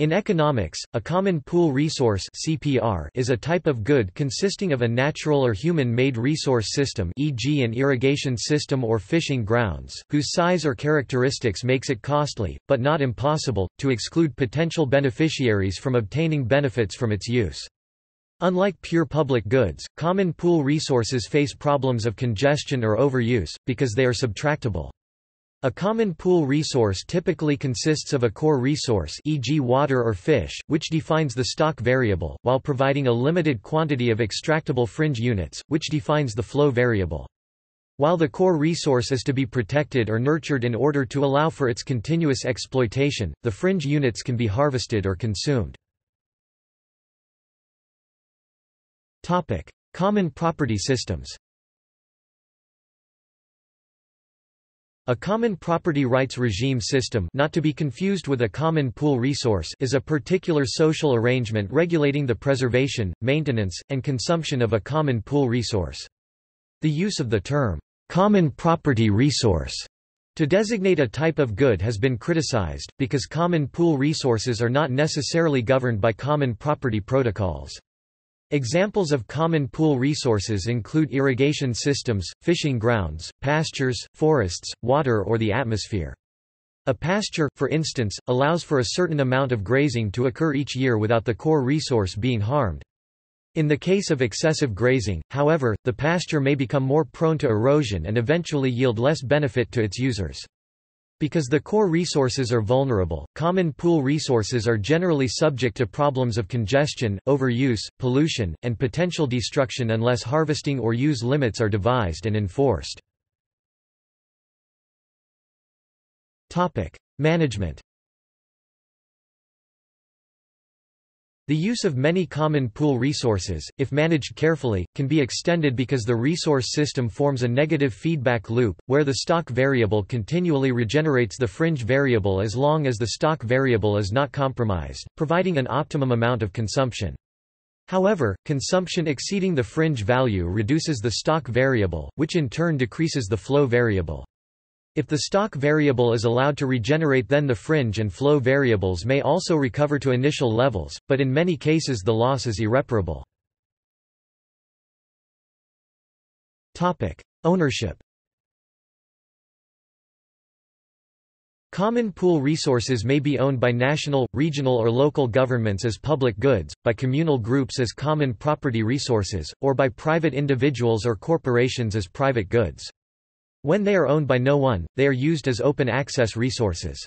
In economics, a common pool resource (CPR) is a type of good consisting of a natural or human-made resource system, e.g. an irrigation system or fishing grounds, whose size or characteristics makes it costly, but not impossible, to exclude potential beneficiaries from obtaining benefits from its use. Unlike pure public goods, common pool resources face problems of congestion or overuse, because they are subtractable. A common pool resource typically consists of a core resource, e.g. water or fish, which defines the stock variable, while providing a limited quantity of extractable fringe units, which defines the flow variable. While the core resource is to be protected or nurtured in order to allow for its continuous exploitation, the fringe units can be harvested or consumed. Topic: Common property systems. A common property rights regime system, not to be confused with a common pool resource, is a particular social arrangement regulating the preservation, maintenance, and consumption of a common pool resource. The use of the term, common property resource, to designate a type of good has been criticized, because common pool resources are not necessarily governed by common property protocols. Examples of common pool resources include irrigation systems, fishing grounds, pastures, forests, water, or the atmosphere. A pasture, for instance, allows for a certain amount of grazing to occur each year without the core resource being harmed. In the case of excessive grazing, however, the pasture may become more prone to erosion and eventually yield less benefit to its users. Because the core resources are vulnerable, common pool resources are generally subject to problems of congestion, overuse, pollution, and potential destruction unless harvesting or use limits are devised and enforced. Management. The use of many common pool resources, if managed carefully, can be extended because the resource system forms a negative feedback loop, where the stock variable continually regenerates the fringe variable as long as the stock variable is not compromised, providing an optimum amount of consumption. However, consumption exceeding the fringe value reduces the stock variable, which in turn decreases the flow variable. If the stock variable is allowed to regenerate, then the fringe and flow variables may also recover to initial levels, but in many cases the loss is irreparable. Ownership. Common pool resources may be owned by national, regional or local governments as public goods, by communal groups as common property resources, or by private individuals or corporations as private goods. When they are owned by no one, they are used as open-access resources.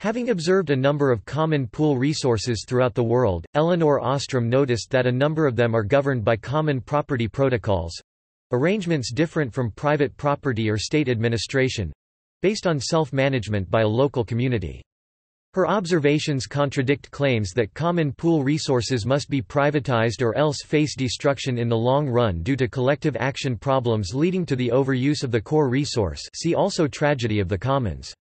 Having observed a number of common pool resources throughout the world, Elinor Ostrom noticed that a number of them are governed by common property protocols—arrangements different from private property or state administration—based on self-management by a local community. Her observations contradict claims that common pool resources must be privatized or else face destruction in the long run due to collective action problems leading to the overuse of the core resource. See also tragedy of the commons.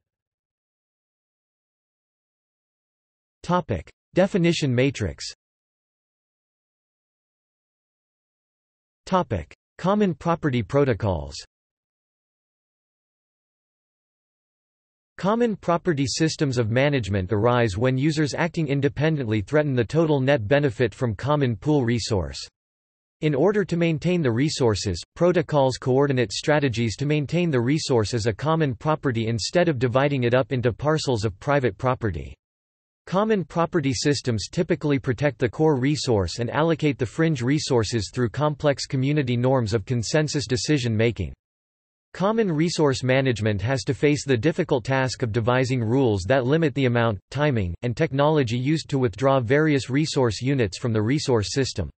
Topic: Definition matrix. Topic: Common property protocols. Common property systems of management arise when users acting independently threaten the total net benefit from common pool resource. In order to maintain the resources, protocols coordinate strategies to maintain the resource as a common property instead of dividing it up into parcels of private property. Common property systems typically protect the core resource and allocate the fringe resources through complex community norms of consensus decision-making. Common resource management has to face the difficult task of devising rules that limit the amount, timing, and technology used to withdraw various resource units from the resource system.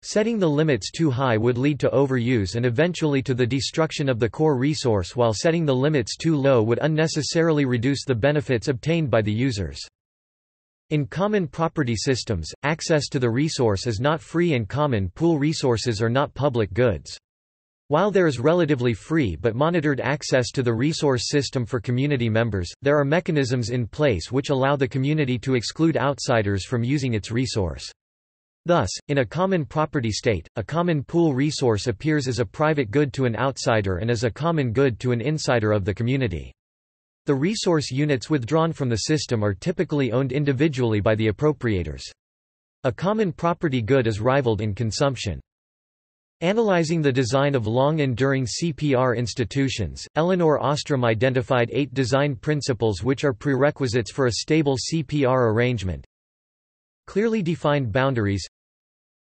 Setting the limits too high would lead to overuse and eventually to the destruction of the core resource, while setting the limits too low would unnecessarily reduce the benefits obtained by the users. In common property systems, access to the resource is not free and common pool resources are not public goods. While there is relatively free but monitored access to the resource system for community members, there are mechanisms in place which allow the community to exclude outsiders from using its resource. Thus, in a common property state, a common pool resource appears as a private good to an outsider and as a common good to an insider of the community. The resource units withdrawn from the system are typically owned individually by the appropriators. A common property good is rivaled in consumption. Analyzing the design of long-enduring CPR institutions, Elinor Ostrom identified 8 design principles which are prerequisites for a stable CPR arrangement. Clearly defined boundaries,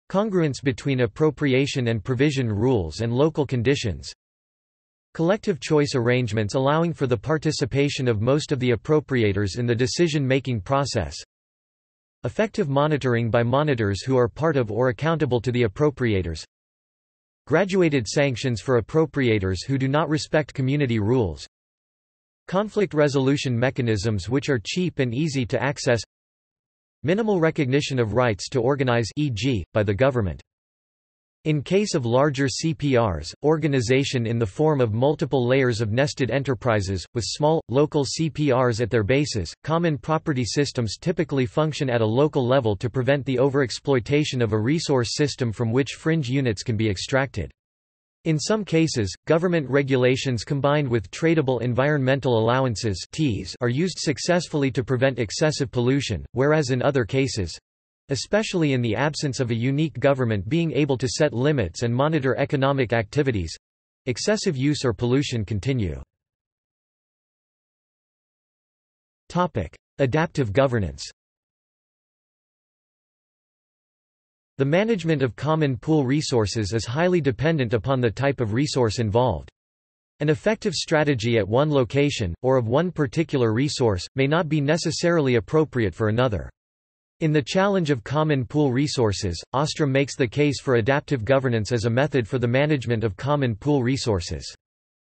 congruence between appropriation and provision rules and local conditions, collective choice arrangements allowing for the participation of most of the appropriators in the decision-making process, effective monitoring by monitors who are part of or accountable to the appropriators, graduated sanctions for appropriators who do not respect community rules, conflict resolution mechanisms which are cheap and easy to access, minimal recognition of rights to organize, e.g., by the government. In case of larger CPRs, organization in the form of multiple layers of nested enterprises, with small, local CPRs at their bases. Common property systems typically function at a local level to prevent the overexploitation of a resource system from which fringe units can be extracted. In some cases, government regulations combined with tradable environmental allowances (TEAs) are used successfully to prevent excessive pollution, whereas in other cases, especially in the absence of a unique government being able to set limits and monitor economic activities, excessive use or pollution continue. Topic: Adaptive governance. The management of common pool resources is highly dependent upon the type of resource involved. An effective strategy at one location, or of one particular resource, may not be necessarily appropriate for another. In The Challenge of Common Pool Resources, Ostrom makes the case for adaptive governance as a method for the management of common pool resources.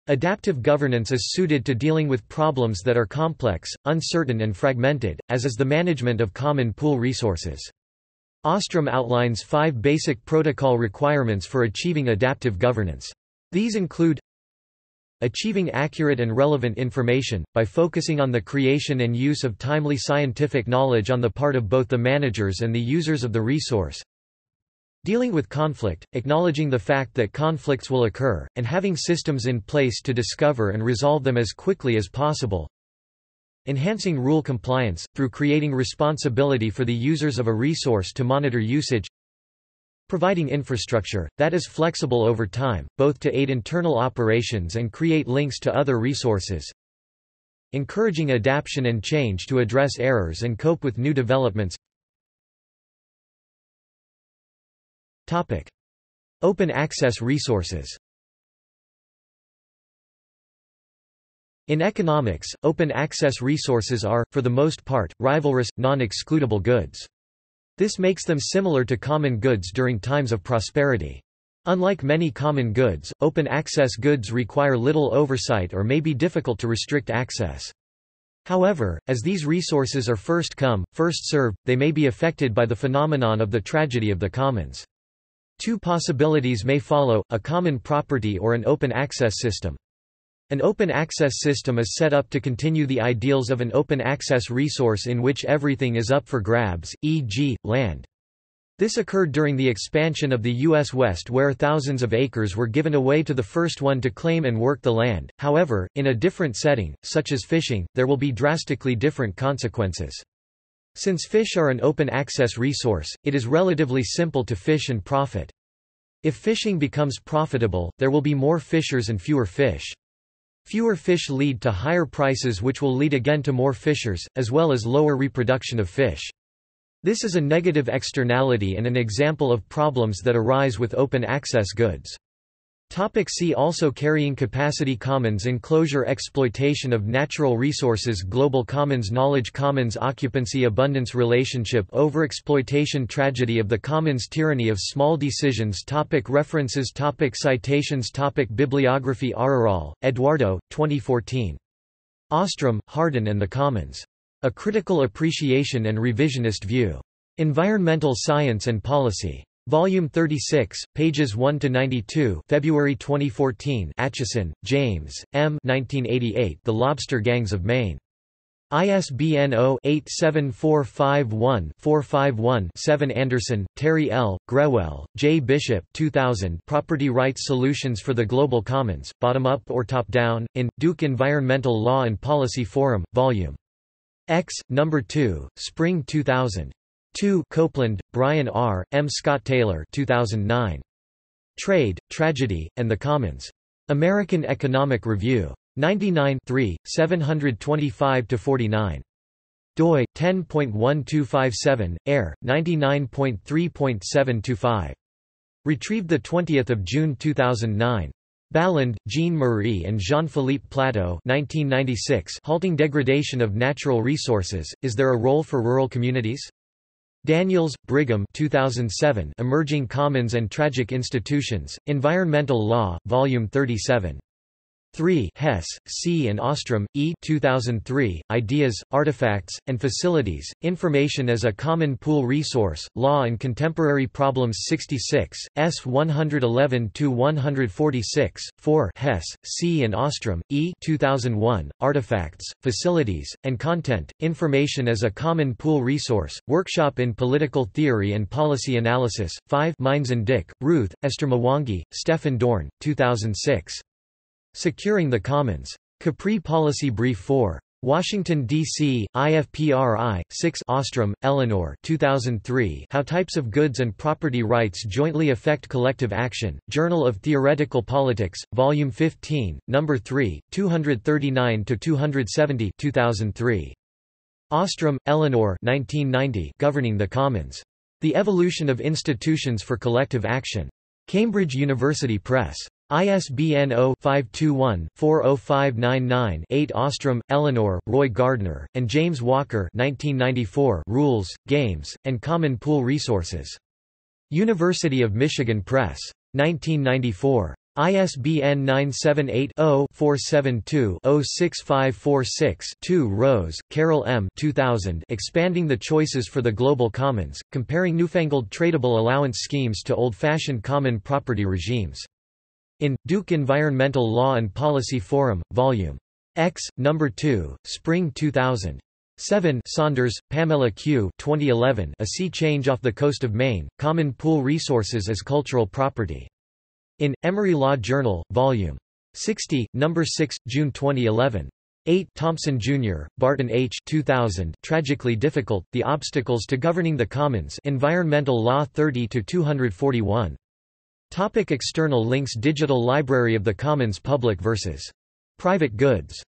Adaptive governance is suited to dealing with problems that are complex, uncertain and fragmented, as is the management of common pool resources. Ostrom outlines 5 basic protocol requirements for achieving adaptive governance. These include achieving accurate and relevant information, by focusing on the creation and use of timely scientific knowledge on the part of both the managers and the users of the resource. Dealing with conflict, acknowledging the fact that conflicts will occur, and having systems in place to discover and resolve them as quickly as possible. Enhancing rule compliance, through creating responsibility for the users of a resource to monitor usage. Providing infrastructure, that is flexible over time, both to aid internal operations and create links to other resources. Encouraging adaptation and change to address errors and cope with new developments. Topic: Open access resources. In economics, open access resources are, for the most part, rivalrous, non-excludable goods. This makes them similar to common goods during times of prosperity. Unlike many common goods, open access goods require little oversight or may be difficult to restrict access. However, as these resources are first come, first served, they may be affected by the phenomenon of the tragedy of the commons. 2 possibilities may follow: a common property or an open access system. An open access system is set up to continue the ideals of an open access resource in which everything is up for grabs, e.g., land. This occurred during the expansion of the U.S. West, where thousands of acres were given away to the first one to claim and work the land. However, in a different setting, such as fishing, there will be drastically different consequences. Since fish are an open access resource, it is relatively simple to fish and profit. If fishing becomes profitable, there will be more fishers and fewer fish. Fewer fish lead to higher prices, which will lead again to more fishers, as well as lower reproduction of fish. This is a negative externality and an example of problems that arise with open access goods. Topic: See also: Carrying capacity, Commons enclosure, Exploitation of natural resources, Global Commons, Knowledge Commons, Occupancy, Abundance relationship, Overexploitation, Tragedy of the Commons, Tyranny of small decisions. Topic: References. Topic: Citations. Topic: Bibliography. Araral, Eduardo, 2014. Ostrom, Hardin and the Commons. A Critical Appreciation and Revisionist View. Environmental Science and Policy. Volume 36, pages 1–92, February 2014. Atchison, James, M. 1988. The Lobster Gangs of Maine. ISBN 0-87451-451-7. Anderson, Terry L., Grewell, J. Bishop 2000. Property Rights Solutions for the Global Commons, Bottom-Up or Top-Down, in, Duke Environmental Law and Policy Forum, Vol. X, No. 2, Spring 2000. 2. Copeland, Brian R., M. Scott Taylor 2009. Trade, Tragedy, and the Commons. American Economic Review. 99 3, 725–49. DOI 10.1257, AIR 99.3.725. Retrieved 20 June 2009. Balland, Jean-Marie and Jean-Philippe Plateau, 1996. Halting Degradation of Natural Resources, Is There a Role for Rural Communities? Daniels, Brigham 2007. Emerging Commons and Tragic Institutions, Environmental Law, Vol. 37. 3. Hess, C. and Ostrom, E. 2003, Ideas, Artifacts, and Facilities, Information as a Common Pool Resource, Law and Contemporary Problems 66, S. 111–146, 4. Hess, C. and Ostrom, E. 2001, Artifacts, Facilities, and Content, Information as a Common Pool Resource, Workshop in Political Theory and Policy Analysis, 5. Mines and Dick, Ruth, Esther Mwangi, Stefan Dorn, 2006. Securing the Commons. Capri Policy Brief 4. Washington, D.C., IFPRI, 6. Ostrom, Elinor 2003. How Types of Goods and Property Rights Jointly Affect Collective Action, Journal of Theoretical Politics, Vol. 15, No. 3, 239–270 2003. Ostrom, Elinor 1990. Governing the Commons. The Evolution of Institutions for Collective Action. Cambridge University Press. ISBN 0-521-40599-8. Ostrom, Elinor, Roy Gardner, and James Walker 1994. Rules, Games, and Common Pool Resources. University of Michigan Press. 1994. ISBN 978-0-472-06546-2. Rose, Carol M. 2000. Expanding the Choices for the Global Commons, Comparing Newfangled Tradable Allowance Schemes to Old-Fashioned Common Property Regimes. In, Duke Environmental Law and Policy Forum, Vol. X, No. 2, Spring 2000. 7. Saunders, Pamela Q. 2011. A Sea Change Off the Coast of Maine, Common Pool Resources as Cultural Property. In, Emory Law Journal, Vol. 60, No. 6, June 2011. 8. Thompson, Jr., Barton H. 2000. Tragically Difficult, The Obstacles to Governing the Commons, Environmental Law 30–241. Topic: external links. Digital Library of the Commons, public versus private goods.